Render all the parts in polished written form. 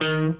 Hey,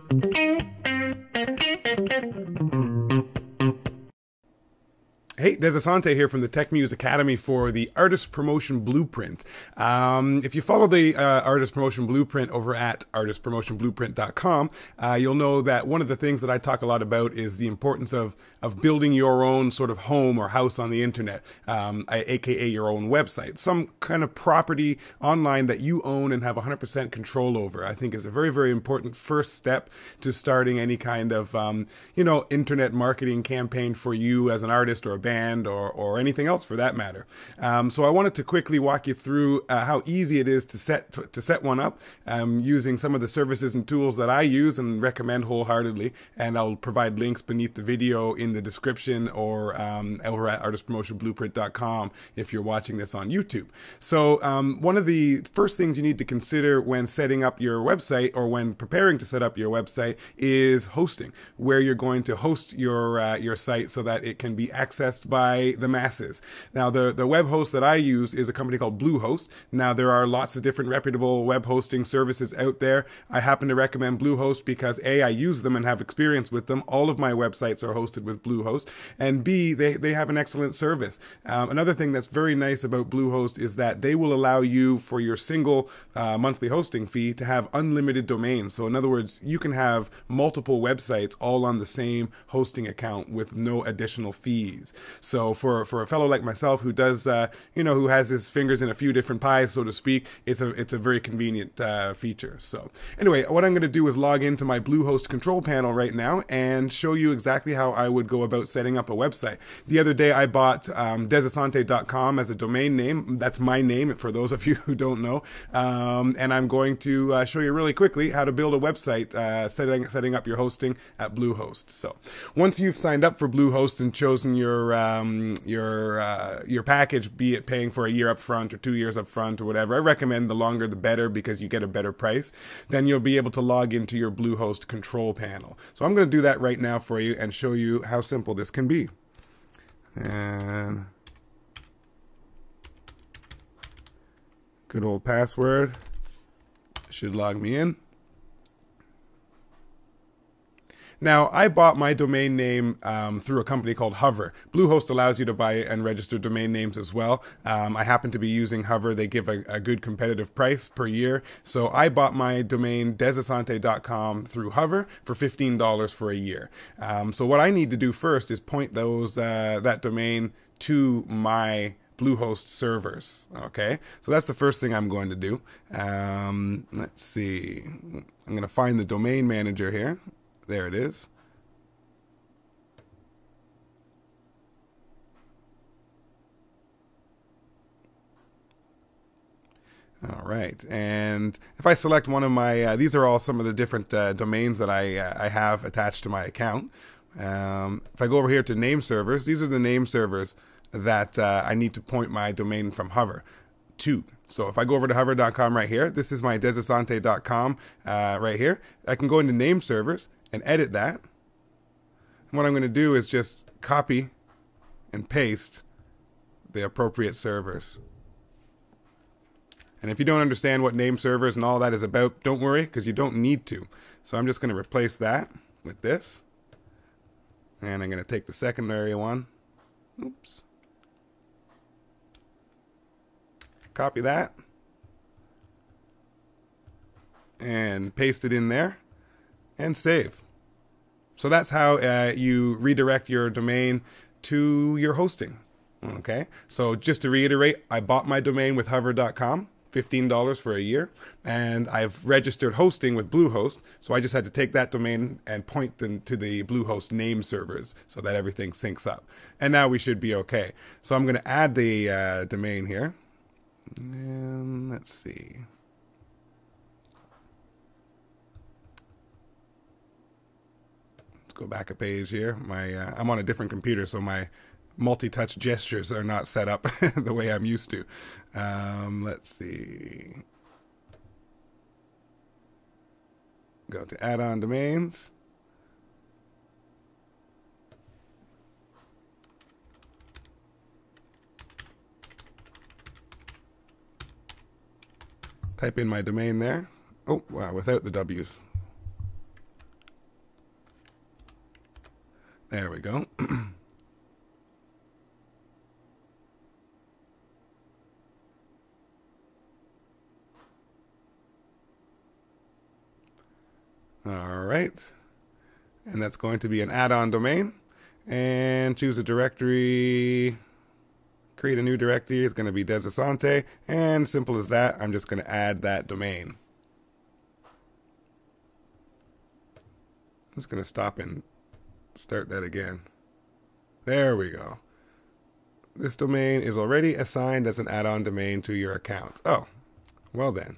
Dez Asante here from the Tech Muse Academy for the Artist Promotion Blueprint. If you follow the Artist Promotion Blueprint over at artistpromotionblueprint.com, you'll know that one of the things that I talk a lot about is the importance of building your own sort of home or house on the internet, aka your own website. Some kind of property online that you own and have 100% control over, I think is a very, very important first step to starting any kind of, you know, internet marketing campaign for you as an artist or a band or anything else for that matter. So I wanted to quickly walk you through how easy it is to set one up using some of the services and tools that I use and recommend wholeheartedly. And I'll provide links beneath the video in the description or over at artistpromotionblueprint.com if you're watching this on YouTube. So one of the first things you need to consider when setting up your website or when preparing to set up your website is hosting, where you're going to host your site so that it can be accessed by the masses. Now, the web host that I use is a company called Bluehost. Now, there are lots of different reputable web hosting services out there. I happen to recommend Bluehost because A, I use them and have experience with them. All of my websites are hosted with Bluehost. And B, they have an excellent service. Another thing that's very nice about Bluehost is that they will allow you for your single monthly hosting fee to have unlimited domains. So in other words, you can have multiple websites all on the same hosting account with no additional fees. So for a fellow like myself who does, you know, who has his fingers in a few different pies, so to speak, it's a very convenient feature. So anyway, what I'm going to do is log into my Bluehost control panel right now and show you exactly how I would go about setting up a website. The other day I bought desasante.com as a domain name. That's my name for those of you who don't know. And I'm going to show you really quickly how to build a website setting up your hosting at Bluehost. So once you've signed up for Bluehost and chosen your package, be it paying for a year up front or 2 years up front or whatever, I recommend the longer the better because you get a better price, then you'll be able to log into your Bluehost control panel. So I'm going to do that right now for you and show you how simple this can be. And good old password should log me in. Now, I bought my domain name through a company called Hover. Bluehost allows you to buy and register domain names as well. I happen to be using Hover. They give a good competitive price per year. So I bought my domain desasante.com through Hover for $15 for a year. So what I need to do first is point that domain to my Bluehost servers, okay? So that's the first thing I'm going to do. Let's see. I'm going to find the domain manager here. There it is. All right, and if I select one of my, these are all some of the different domains that I have attached to my account. If I go over here to name servers, these are the name servers that I need to point my domain from Hover to. So if I go over to hover.com right here, this is my desasante.com right here. I can go into name servers and edit that. And what I'm going to do is just copy and paste the appropriate servers. And if you don't understand what name servers and all that is about, don't worry, because you don't need to. So I'm just going to replace that with this. And I'm going to take the secondary one. Oops. Copy that and paste it in there and save. So that's how you redirect your domain to your hosting. Okay, so just to reiterate, I bought my domain with hover.com, $15 for a year, and I've registered hosting with Bluehost, so I just had to take that domain and point them to the Bluehost name servers so that everything syncs up. And now we should be okay. So I'm going to add the domain here. And let's see. Let's go back a page here. My I'm on a different computer, so my multi-touch gestures are not set up the way I'm used to. Let's see. Go to add-on domains. Type in my domain there. Oh, wow, without the W's. There we go. All right. And that's going to be an add-on domain. And choose a directory. Create a new directory. It's going to be Dez Asante. And simple as that, I'm just going to add that domain. I'm just going to stop and start that again. There we go. This domain is already assigned as an add-on domain to your account. Oh, well then.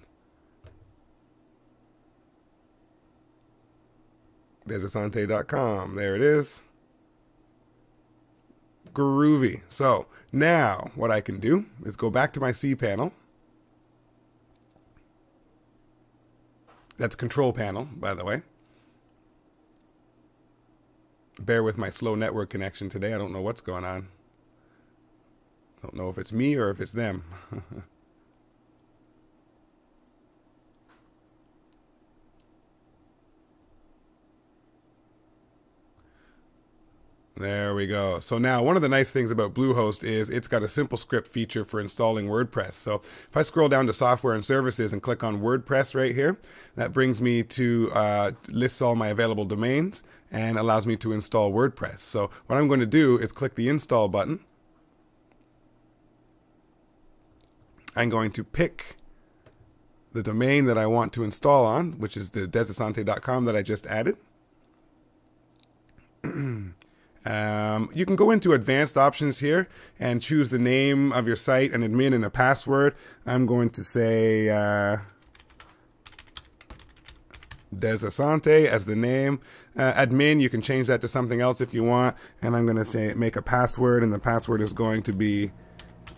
DezAsante.com. There it is. Groovy. So now what I can do is go back to my C panel. That's control panel, by the way. Bear with my slow network connection today. I don't know what's going on. I don't know if it's me or if it's them. There we go. So now one of the nice things about Bluehost is it's got a simple script feature for installing WordPress. So if I scroll down to software and services and click on WordPress right here, that brings me to lists all my available domains and allows me to install WordPress. So what I'm going to do is click the install button. I'm going to pick the domain that I want to install on, which is the DezAsante.com that I just added. You can go into advanced options here and choose the name of your site, an admin, and a password. I'm going to say Dez Asante as the name. Admin, you can change that to something else if you want. And I'm going to say make a password, and the password is going to be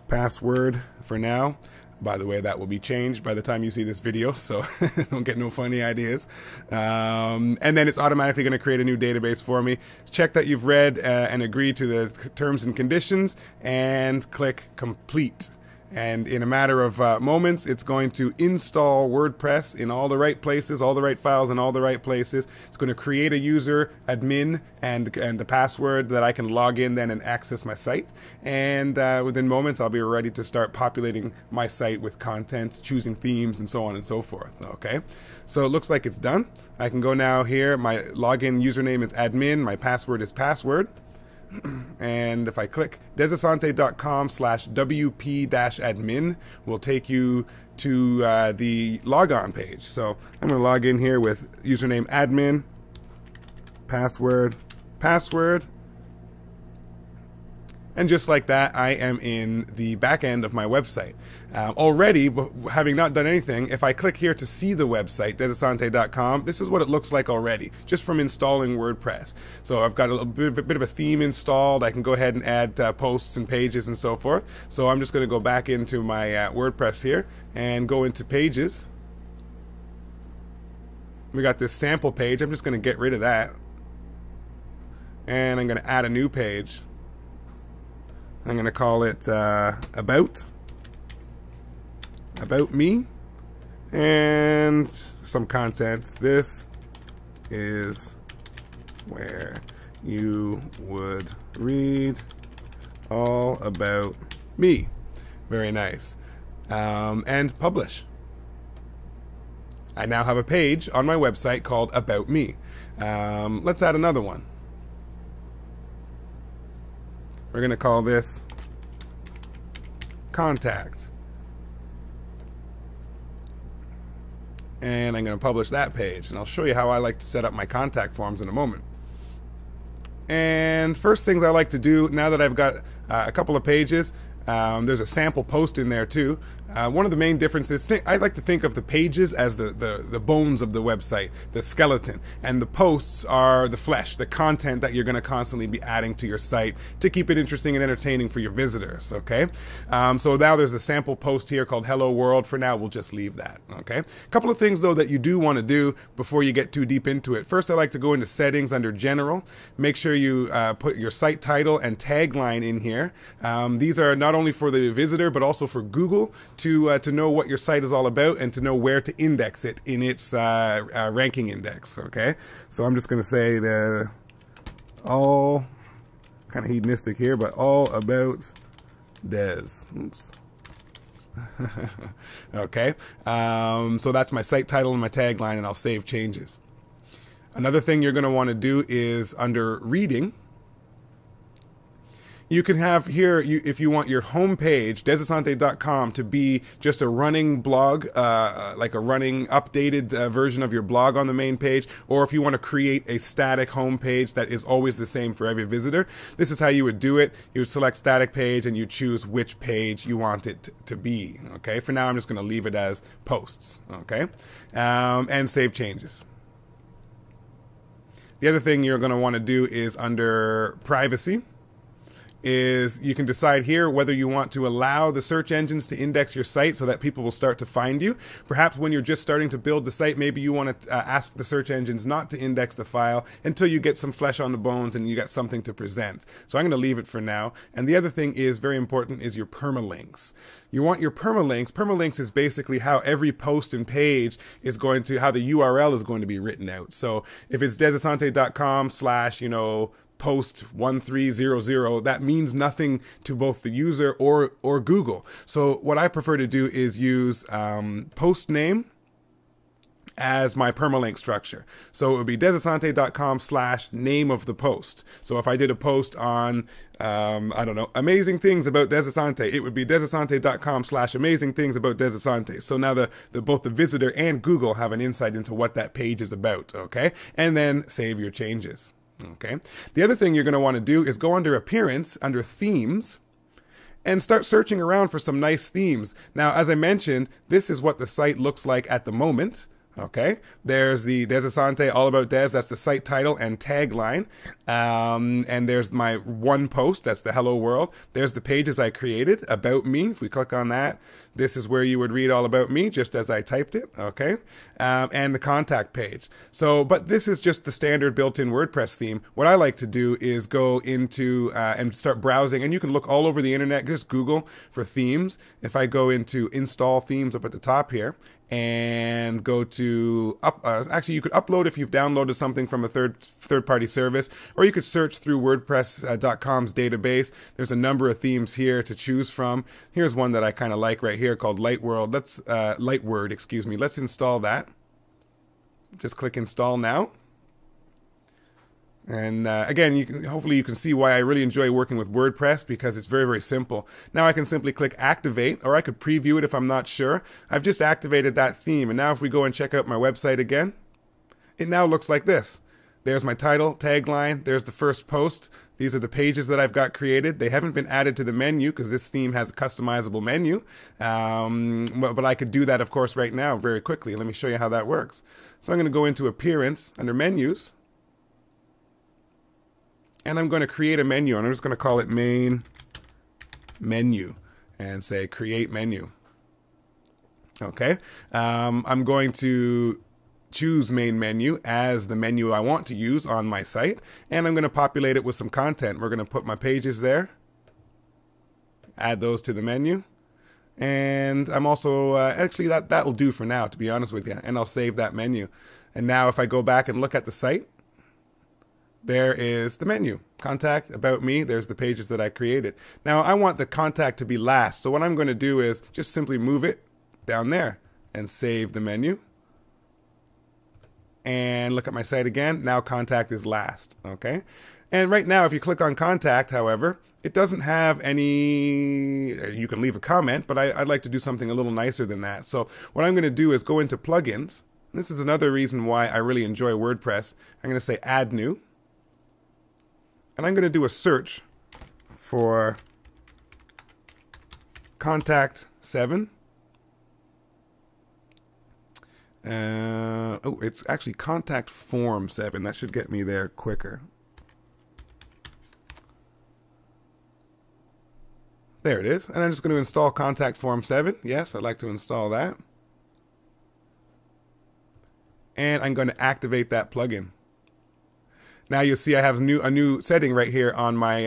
password for now. By the way, that will be changed by the time you see this video, so don't get no funny ideas. And then it's automatically going to create a new database for me. Check that you've read and agreed to the terms and conditions, and click complete. And in a matter of moments, it's going to install WordPress in all the right places, all the right files in all the right places. It's going to create a user, admin, and the password that I can log in then and access my site. And within moments, I'll be ready to start populating my site with content, choosing themes, and so on and so forth. Okay, so it looks like it's done. I can go now here. My login username is admin. My password is password. And if I click desasante.com/wp-admin, will take you to the logon page. So I'm going to log in here with username admin, password, password. And just like that, I am in the back end of my website. Already, having not done anything, if I click here to see the website, desasante.com, this is what it looks like already, just from installing WordPress. So I've got a bit of a theme installed. I can go ahead and add posts and pages and so forth. So I'm just going to go back into my WordPress here and go into pages. We got this sample page. I'm just going to get rid of that. And I'm going to add a new page. I'm going to call it about me, and some content. This is where you would read all about me. Very nice. And publish. I now have a page on my website called About Me. Let's add another one. We're going to call this Contact. And I'm going to publish that page. And I'll show you how I like to set up my contact forms in a moment. And first things I like to do, now that I've got a couple of pages, there's a sample post in there too. One of the main differences, I like to think of the pages as the bones of the website, the skeleton, and the posts are the flesh, the content that you're going to constantly be adding to your site to keep it interesting and entertaining for your visitors, okay? So now there's a sample post here called Hello World. For now, we'll just leave that, okay? A couple of things, though, that you do want to do before you get too deep into it. First, I like to go into settings under General. Make sure you put your site title and tagline in here. These are not only for the visitor, but also for Google to know what your site is all about and to know where to index it in its ranking index, okay? So I'm just going to say the all, kind of hedonistic here, but all about Dez. Oops. Okay. So that's my site title and my tagline, and I'll save changes. Another thing you're going to want to do is under reading, you can have here, if you want your homepage, desasante.com, to be just a running blog, like a running updated version of your blog on the main page, or if you want to create a static homepage that is always the same for every visitor, this is how you would do it. You would select static page and you choose which page you want it to be. Okay, for now I'm just going to leave it as posts. Okay, and save changes. The other thing you're going to want to do is under privacy. Is you can decide here whether you want to allow the search engines to index your site so that people will start to find you. Perhaps when you're just starting to build the site, maybe you want to ask the search engines not to index the file until you get some flesh on the bones and you got something to present. So I'm going to leave it for now. And the other thing is very important is your permalinks. You want your permalinks. Permalinks is basically how every post and page is going to, how the URL is going to be written out. So if it's desasante.com/post 1300, that means nothing to both the user or Google. So what I prefer to do is use post name as my permalink structure. So it would be desasante.com/name of the post. So if I did a post on, I don't know, amazing things about Dez Asante, it would be desasante.com/amazing things about Dez Asante. So now both the visitor and Google have an insight into what that page is about, okay? And then save your changes. Okay. The other thing you're going to want to do is go under appearance, under themes, and start searching around for some nice themes. Now, as I mentioned, this is what the site looks like at the moment. Okay. There's the Dez Asante, all about Dez. That's the site title and tagline. And there's my one post. That's the hello world. There's the pages I created about me. If we click on that, this is where you would read all about me just as I typed it. Okay. And the contact page. So, but this is just the standard built-in WordPress theme. What I like to do is go into, and start browsing, and you can look all over the internet, just Google for themes. If I go into install themes up at the top here, and go to actually you could upload if you've downloaded something from a third-party service, or you could search through WordPress.com's database. There's a number of themes here to choose from. Here's one that I kind of like right here called Lightword. Let's Lightword, excuse me. Let's install that. Just click install now. And again, hopefully you can see why I really enjoy working with WordPress, because it's very, very simple. Now I can simply click activate, or I could preview it if I'm not sure. I've just activated that theme, and now if we go and check out my website again, it now looks like this. There's my title, tagline, there's the first post. These are the pages that I've got created. They haven't been added to the menu because this theme has a customizable menu. But I could do that, of course, right now very quickly. Let me show you how that works. So I'm going to go into Appearance under Menus. And I'm going to create a menu, and I'm just going to call it main menu and say create menu. Okay, I'm going to choose main menu as the menu I want to use on my site, and I'm going to populate it with some content. We're going to put my pages there, add those to the menu, and I'm also actually that will do for now, to be honest with you, and I'll save that menu. And now if I go back and look at the site, there is the menu, contact, about me, there's the pages that I created. Now I want the contact to be last, so what I'm going to do is just simply move it down there and save the menu. And look at my site again, now contact is last, okay? And right now if you click on contact, however, it doesn't have any, you can leave a comment, but I'd like to do something a little nicer than that. So what I'm going to do is go into plugins. This is another reason why I really enjoy WordPress. I'm going to say add new. And I'm going to do a search for Contact 7. Oh, it's actually Contact Form 7. That should get me there quicker. There it is. And I'm just going to install Contact Form 7. Yes, I'd like to install that. And I'm going to activate that plugin. Now you'll see I have a new setting right here on my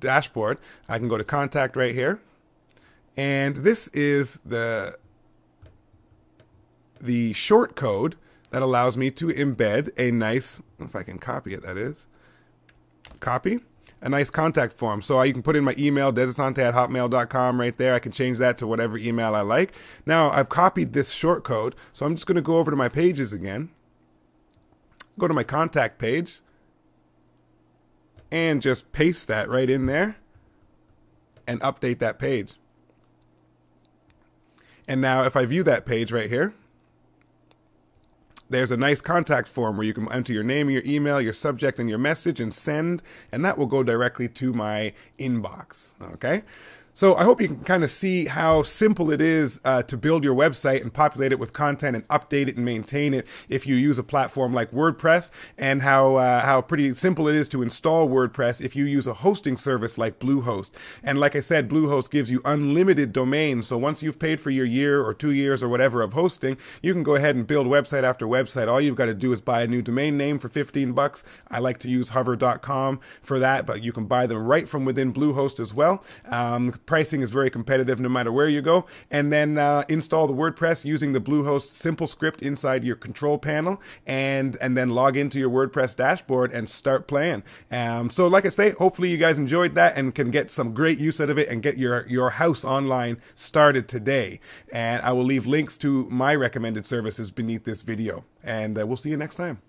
dashboard. I can go to contact right here. And this is the short code that allows me to embed a nice, if I can copy it, that is, copy, a nice contact form. So you can put in my email, desasante@hotmail.com right there. I can change that to whatever email I like. Now I've copied this short code, so I'm just going to go over to my pages again, go to my contact page, and just paste that right in there and update that page. And now if I view that page right here, there's a nice contact form where you can enter your name, your email, your subject, and your message, and send, and that will go directly to my inbox, okay? So I hope you can kind of see how simple it is to build your website and populate it with content and update it and maintain it if you use a platform like WordPress, and how pretty simple it is to install WordPress if you use a hosting service like Bluehost. And like I said, Bluehost gives you unlimited domains. So once you've paid for your year or 2 years or whatever of hosting, you can go ahead and build website after website. All you've got to do is buy a new domain name for 15 bucks. I like to use hover.com for that, but you can buy them right from within Bluehost as well. Pricing is very competitive no matter where you go. And then install the WordPress using the Bluehost simple script inside your control panel, and then log into your WordPress dashboard and start playing. So like I say, hopefully you guys enjoyed that and can get some great use out of it and get your house online started today. And I will leave links to my recommended services beneath this video. And we'll see you next time.